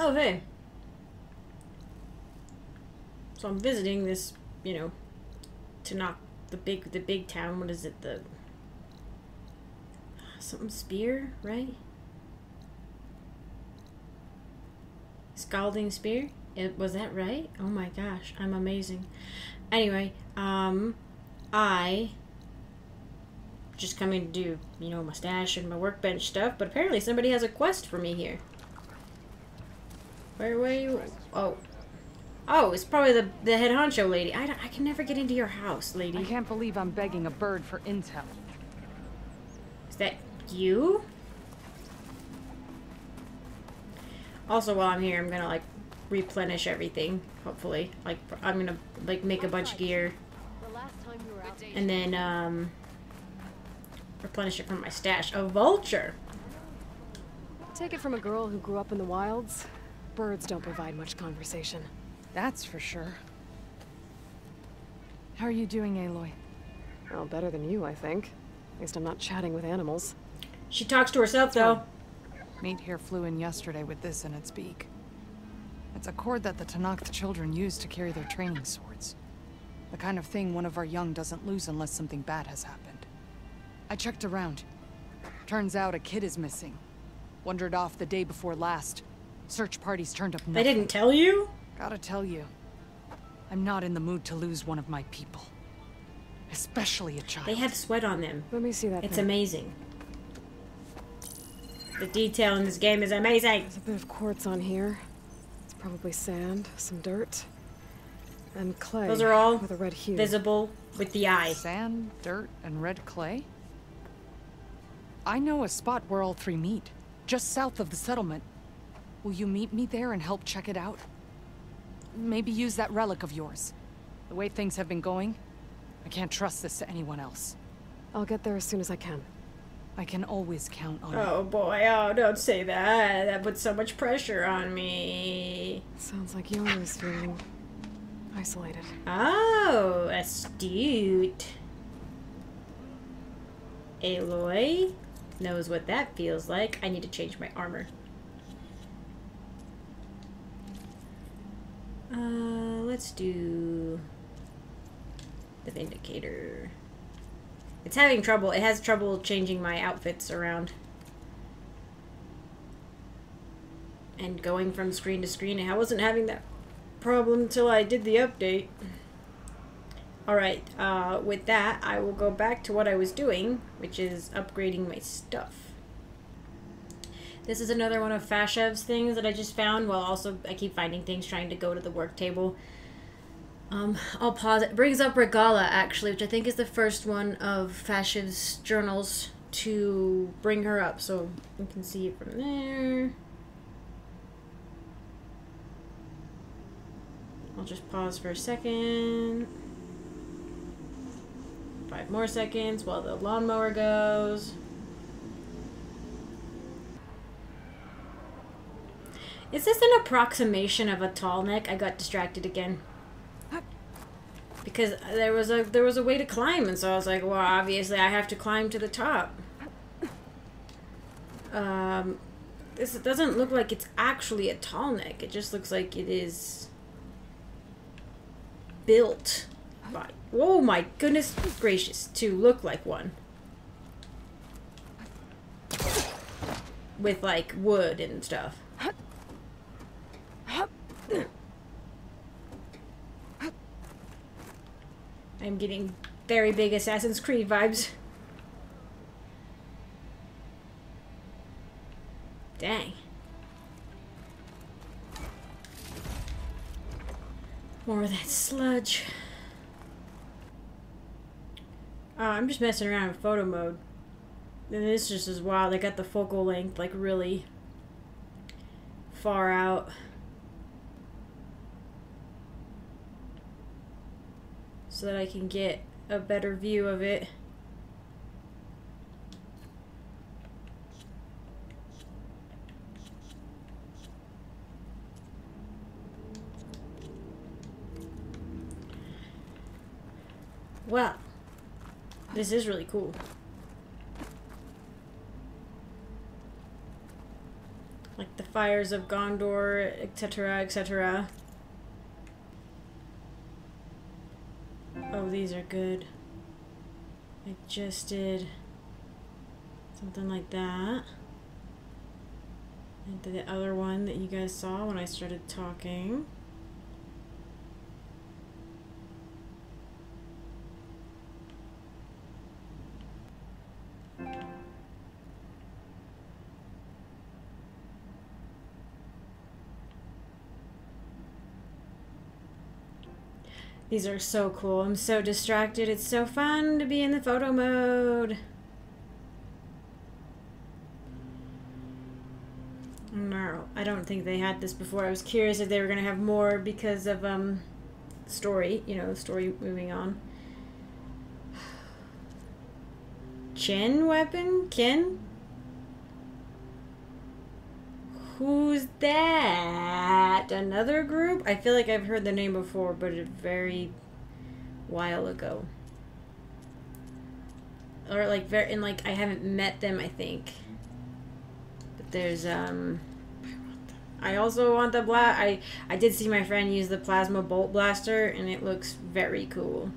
Oh, hey. So I'm visiting this, you know, to knock the big town. What is it? The something spear, right? Scalding spear? Was that right? Oh my gosh, I'm amazing. Anyway, I just come in to do, you know, my stash and my workbench stuff, but apparently somebody has a quest for me here. Where were you? Oh. Oh, it's probably the head honcho lady. I can never get into your house, lady. I can't believe I'm begging a bird for intel. Is that you? Also, while I'm here, I'm gonna, like, replenish everything, hopefully. Like, I'm gonna, like, make a bunch of gear. And then, replenish it from my stash. A vulture! Take it from a girl who grew up in the wilds. Birds don't provide much conversation. That's for sure. How are you doing, Aloy? Oh, better than you, I think. At least I'm not chatting with animals. She talks to herself, though. Meat here flew in yesterday with this in its beak. It's a cord that the Tanakh children use to carry their training swords. The kind of thing one of our young doesn't lose unless something bad has happened. I checked around. Turns out a kid is missing. Wandered off the day before last. Search parties turned up nothing. They didn't tell you? Gotta tell you. I'm not in the mood to lose one of my people. Especially a child. They have sweat on them. Let me see that. It's amazing. The detail in this game is amazing. There's a bit of quartz on here. It's probably sand, some dirt, and clay. Those are all with a red hue. Visible with the eye. Sand, dirt, and red clay? I know a spot where all three meet, just south of the settlement. Will you meet me there and help check it out? Maybe use that relic of yours. The way things have been going, I can't trust this to anyone else. I'll get there as soon as I can. I can always count on you. Oh boy, oh, don't say that. That puts so much pressure on me. Sounds like you're always feeling isolated. Oh, astute. Aloy knows what that feels like. I need to change my armor. Let's do the Vindicator. It's having trouble. It has trouble changing my outfits around. And going from screen to screen. I wasn't having that problem until I did the update. Alright, with that, I will go back to what I was doing, which is upgrading my stuff. This is another one of Fashev's things that I just found, while also I keep finding things trying to go to the work table. I'll pause. It brings up Regala, actually, which I think is the first one of Fashev's journals to bring her up. So you can see it from there. I'll just pause for a second. 5 more seconds while the lawnmower goes. Is this an approximation of a tall neck? I got distracted again. Because there was a way to climb, and so I was like, well, obviously I have to climb to the top. This doesn't look like it's actually a tall neck. It just looks like it is built by, oh my goodness gracious, to look like one. With like wood and stuff. I'm getting very big Assassin's Creed vibes. Dang. More of that sludge. I'm just messing around in photo mode. And this just is wild. I got the focal length like really far out. So that I can get a better view of it. Wow, this is really cool. Like the fires of Gondor, etc., etc. Oh, these are good. I just did something like that. And did the other one that you guys saw when I started talking. These are so cool. I'm so distracted. It's so fun to be in the photo mode. No, I don't think they had this before. I was curious if they were going to have more because of story, you know, the story moving on. Chen weapon? Ken? Who's that? Another group? I feel like I've heard the name before, but a very while ago. Or like very, and like I haven't met them, I think. But there's I also want the I did see my friend use the plasma bolt blaster and it looks very cool.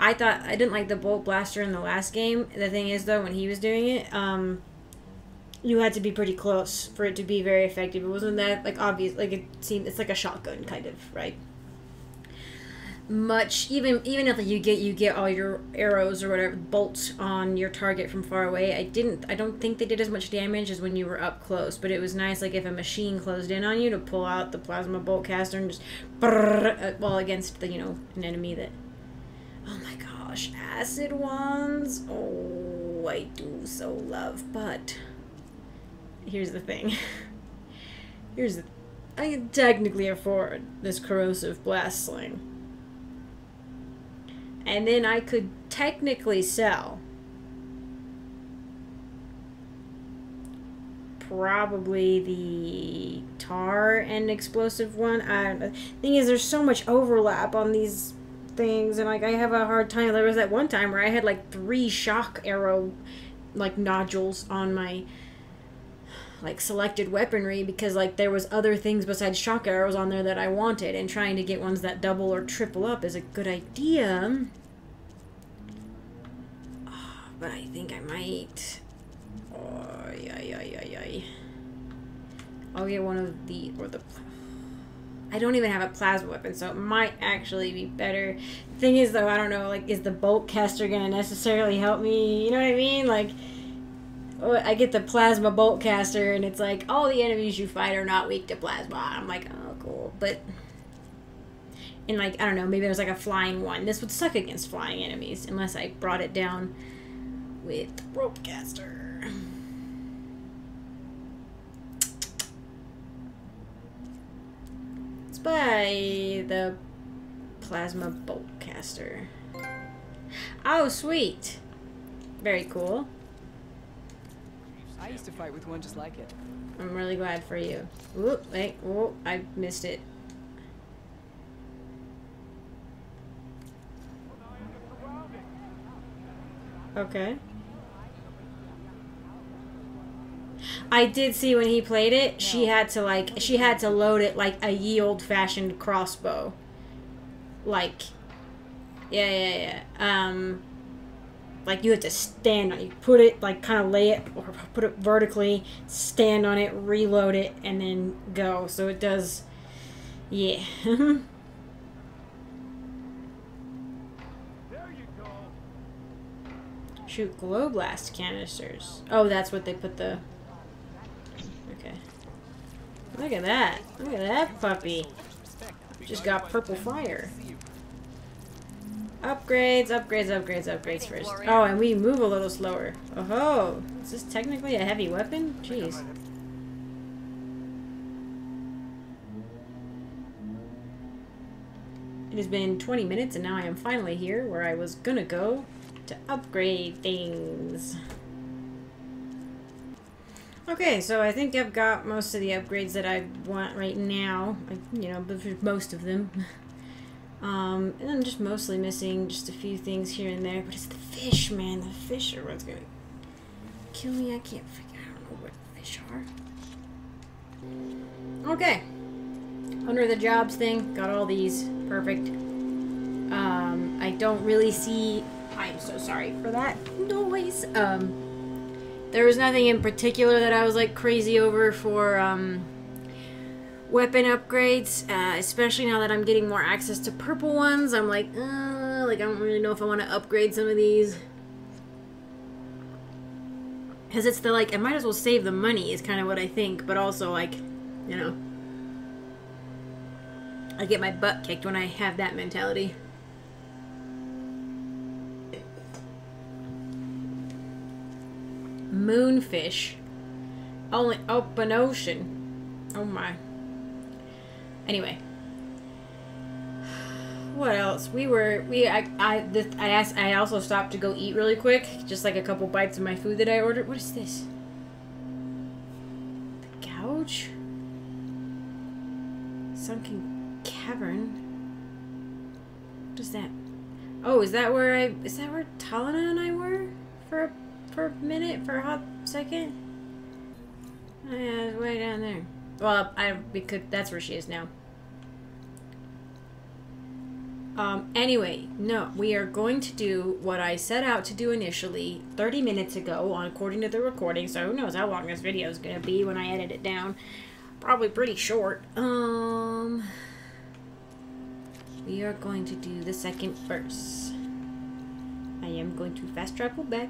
I thought I didn't like the bolt blaster in the last game. The thing is though, when he was doing it, you had to be pretty close for it to be very effective. It wasn't that, like, obvious. Like, it seemed... It's like a shotgun, kind of, right? Much... Even if you get all your arrows or whatever, bolts on your target from far away, I don't think they did as much damage as when you were up close. But it was nice, like, if a machine closed in on you, to pull out the plasma bolt caster and just... well, against, the, you know, an enemy that... Oh, my gosh. Acid wands. Oh, I do so love, but... Here's the thing. Here's the... I can technically afford this corrosive blast sling. And then I could technically sell... probably the tar and explosive one. The thing is, there's so much overlap on these things, and like I have a hard time. There was that one time where I had like 3 shock arrow like nodules on my... like selected weaponry because like there was other things besides shock arrows on there that I wanted, and trying to get ones that double or triple up is a good idea. Oh, but I think I might... Oh, yeah. I'll get one of the... or the... I don't even have a plasma weapon, so it might actually be better. Thing is though, I don't know, like, is the bolt caster gonna necessarily help me? You know what I mean? Like, I get the plasma bolt caster and it's like all the enemies you fight are not weak to plasma. I'm like, oh cool, but and like I don't know, maybe there's like a flying one. This would suck against flying enemies unless I brought it down with the rope caster. Let's buy the plasma bolt caster. Oh sweet, very cool. I used to fight with one just like it. I'm really glad for you. Ooh, wait, oh, I missed it. Okay. I did see when he played it, she had to load it like a ye old-fashioned crossbow. Like, yeah. Like, you have to stand on it. You put it, like, kind of lay it, or put it vertically, stand on it, reload it, and then go. So it does... Yeah. There you go. Shoot glow blast canisters. Oh, that's what they put the... Okay. Look at that. Look at that puppy. Just got purple fire. Upgrades first. Oh, and we move a little slower. Oh-ho! Is this technically a heavy weapon? Jeez. It has been 20 minutes and now I am finally here where I was gonna go to upgrade things. Okay, so I think I've got most of the upgrades that I want right now. You know, most of them. And I'm just mostly missing just a few things here and there, but it's the fish, man. The fish are what's gonna kill me. I don't know what fish are. Okay. Under the jobs thing, got all these. Perfect. I don't really see... I'm so sorry for that noise. There was nothing in particular that I was like crazy over for weapon upgrades, especially now that I'm getting more access to purple ones. I'm like I don't really know if I want to upgrade some of these. Because it's the like, I might as well save the money is kind of what I think, but also like, you know, I get my butt kicked when I have that mentality. Moonfish. Only open ocean. Oh my. Anyway. What else? I also stopped to go eat really quick. Just like a couple bites of my food that I ordered. What is this? The gouge? Sunken cavern? What is that? Oh, is that where Talana and I were? For a hot second? Oh, yeah, it's way down there. Well, that's where she is now. Anyway, no, we are going to do what I set out to do initially 30 minutes ago, according to the recording, so who knows how long this video is gonna be when I edit it down. Probably pretty short. We are going to do the second verse. I am going to fast travel back.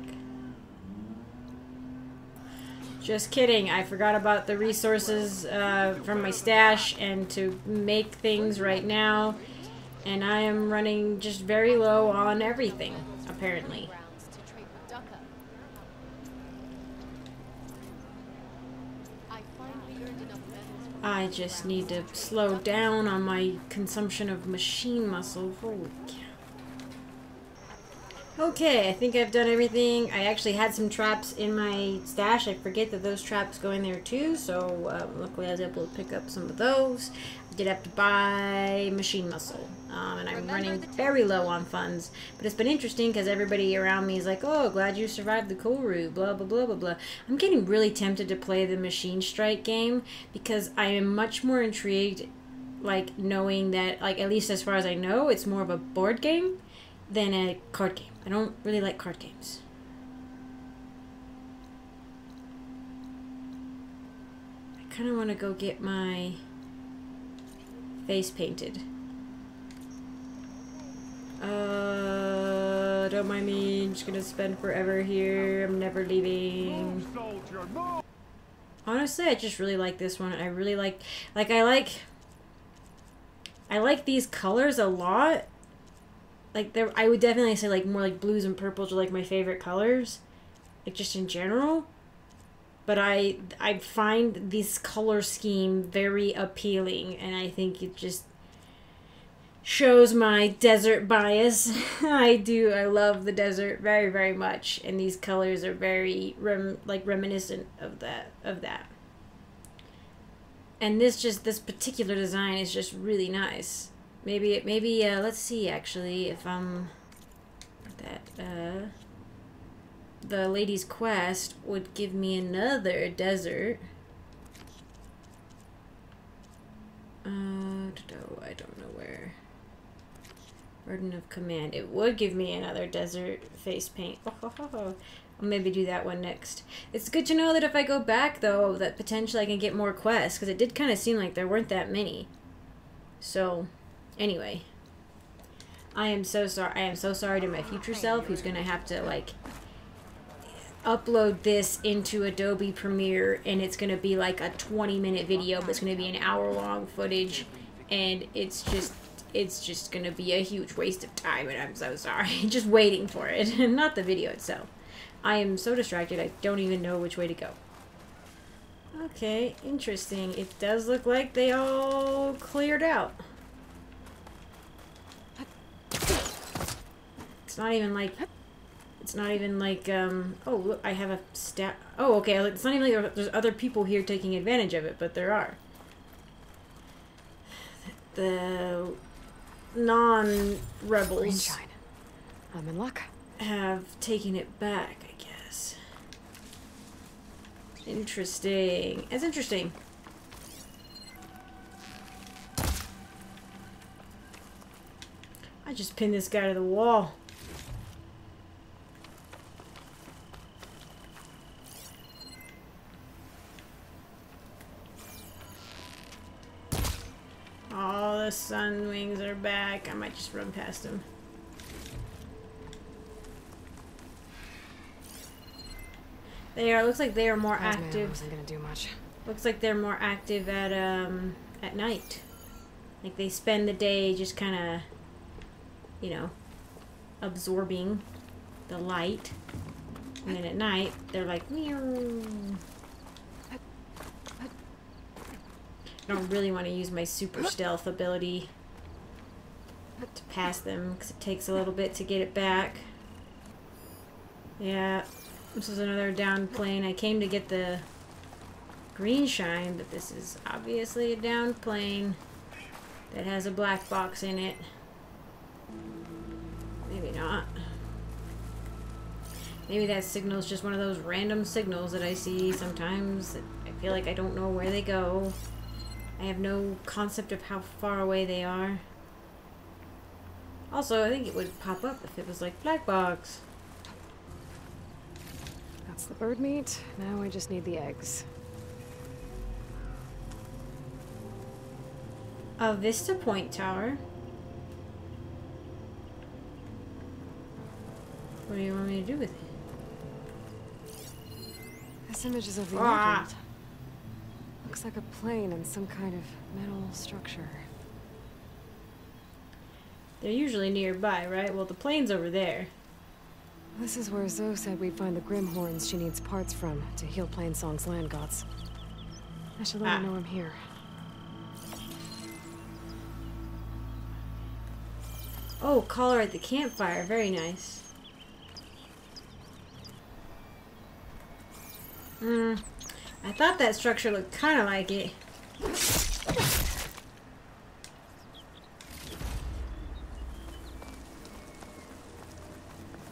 Just kidding, I forgot about the resources from my stash and to make things right now. And I am running just very low on everything, apparently. I just need to slow down on my consumption of machine muscle. Holy cow. Okay, I think I've done everything. I actually had some traps in my stash. I forget that those traps go in there too, so luckily I was able to pick up some of those. I did have to buy machine muscle, and I'm running very low on funds. But it's been interesting because everybody around me is like, oh, glad you survived the Koru, blah, blah, blah, blah, blah. I'm getting really tempted to play the Machine Strike game because I am much more intrigued, like, knowing that, like, at least as far as I know, it's more of a board game than a card game. I don't really like card games. I kind of want to go get my face painted. Don't mind me. I'm just gonna spend forever here. I'm never leaving. Honestly, I just really like this one. I really like these colors a lot. Like, I would definitely say, like, more like blues and purples are like my favorite colors, like, just in general. But I find this color scheme very appealing, and I think it just shows my desert bias. I love the desert very, very much, and these colors are very reminiscent of that. And this particular design is just really nice. Maybe let's see actually if I'm the Lady's Quest would give me another desert. I don't know where. Burden of Command. It would give me another desert face paint. I'll maybe do that one next. It's good to know that if I go back though, that potentially I can get more quests, because it did kind of seem like there weren't that many. So anyway, I am so sorry. I am so sorry to my future self, who's gonna have to like upload this into Adobe Premiere, and it's gonna be like a 20-minute video, but it's gonna be an hour-long footage, and it's just gonna be a huge waste of time, and I'm so sorry. Just waiting for it, and not the video itself. I am so distracted. I don't even know which way to go. Okay, interesting. It does look like they all cleared out. It's not even like, oh, look, I have a stat. Oh, okay, it's not even like there's other people here taking advantage of it, but there are. The non-rebels have taken it back, I guess. Interesting. It's interesting. I just pinned this guy to the wall. Oh, the sun wings are back. I might just run past him. They are. Looks like they are more active. I wasn't gonna do much. Looks like they're more active at night. Like they spend the day just kind of, you know, absorbing the light, and then at night they're like, meow. I don't really want to use my super stealth ability to pass them because it takes a little bit to get it back. Yeah, this is another down plane. I came to get the green shine, but this is obviously a down plane that has a black box in it. Maybe not. Maybe that signal is just one of those random signals that I see sometimes. I feel like I don't know where they go. I have no concept of how far away they are. Also, I think it would pop up if it was like black box. That's the bird meat. Now I just need the eggs. A Vista Point Tower. What do you want me to do with it? This image is of the airport. Looks like a plane and some kind of metal structure. They're usually nearby, right? Well, the plane's over there. This is where Zoe said we'd find the Grimhorns she needs parts from to heal Plainsong's land gods. I should let her know I'm here. Oh, collar at the campfire. Very nice. I thought that structure looked kind of like it.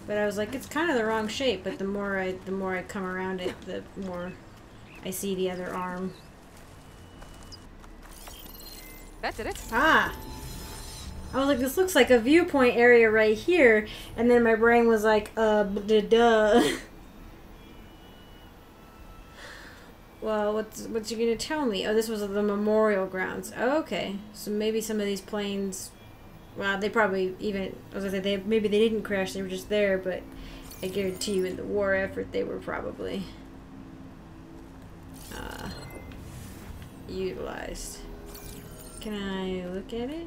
But I was like, it's kind of the wrong shape, but the more I come around it, the more I see the other arm. That did it. Ah! I was like, this looks like a viewpoint area right here, and then my brain was like, duh. Well, what's you gonna tell me? Oh, this was the memorial grounds. Oh, okay, so maybe some of these planes. Well, they probably even. I was gonna say maybe they didn't crash. They were just there, but I guarantee you, in the war effort, they were probably utilized. Can I look at it?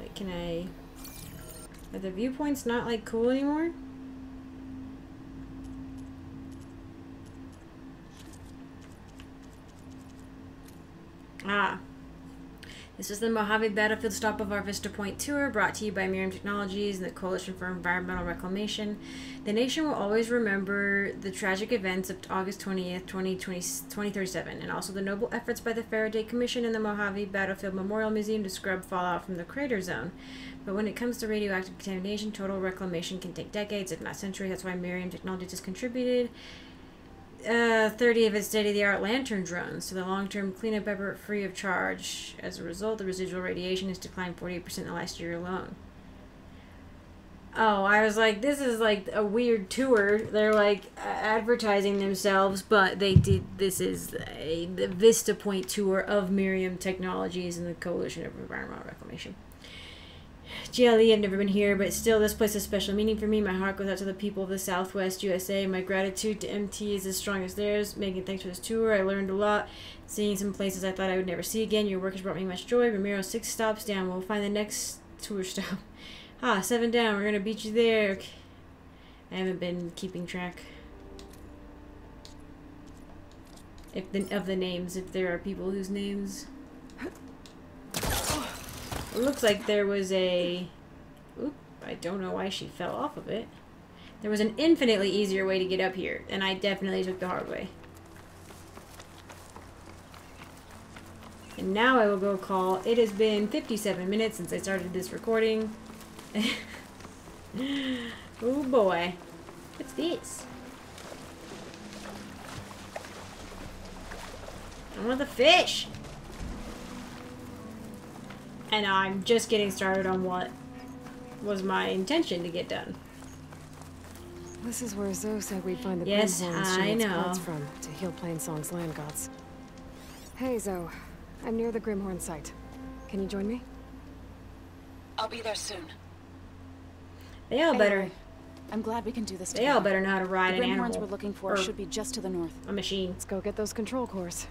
Like, can I? Are the viewpoints not like cool anymore? Ah, this is the Mojave Battlefield stop of our Vista Point Tour, brought to you by Miriam Technologies and the Coalition for Environmental Reclamation. The nation will always remember the tragic events of August 20th, 2037, and also the noble efforts by the Faraday Commission and the Mojave Battlefield Memorial Museum to scrub fallout from the crater zone. But when it comes to radioactive contamination, total reclamation can take decades, if not centuries. That's why Miriam Technologies has contributed 30 of its state-of-the-art lantern drones to the long-term cleanup effort free of charge. As a result, the residual radiation has declined 48% in the last year alone. Oh, I was like, this is like a weird tour. They're like advertising themselves, but they did. This is the Vista Point tour of Miriam Technologies and the Coalition of Environmental Reclamation. GLE, I've never been here, but still, this place has special meaning for me. My heart goes out to the people of the Southwest USA. My gratitude to MT is as strong as theirs. Megan, thanks for this tour. I learned a lot, seeing some places I thought I would never see again. Your work has brought me much joy. Ramiro, 6 stops down. We'll find the next tour stop. Ah, 7 down. We're going to beat you there. Okay. I haven't been keeping track of the names, if there are people whose names... It looks like there was a... Oop, I don't know why she fell off of it. There was an infinitely easier way to get up here, and I definitely took the hard way. And now I will go call. It has been 57 minutes since I started this recording. Oh boy. What's this? I want the fish! And I'm just getting started on what was my intention to get done. This is where Zoe said we'd find the Grimhorns she needs parts from to heal Plainsong's land gods. Hey Zoe, I'm near the Grimhorn site. Can you join me? I'll be there soon. They all better. I'm glad we can do this together. They all better know how to ride an animal. The Grimhorns we're looking for should be just to the north. A machine. Let's go get those control cores.